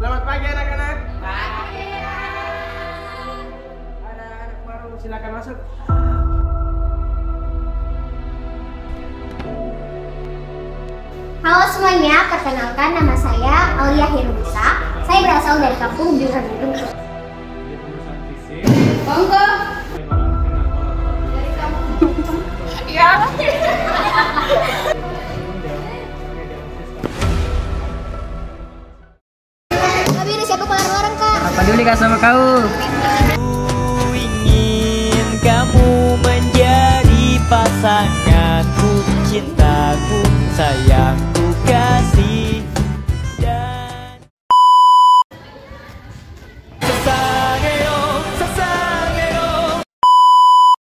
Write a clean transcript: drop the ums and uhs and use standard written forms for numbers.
Selamat pagi anak-anak. Pagi. Ada anak baru, silakan masuk. Halo semuanya, perkenalkan nama saya Aulia Hirmusa. Saya berasal dari kampung Bintang Bintang. Monggo. Dari kampung. Ya. Tapi ini siapa keluar orang kak? Apa dulu kak sama kau?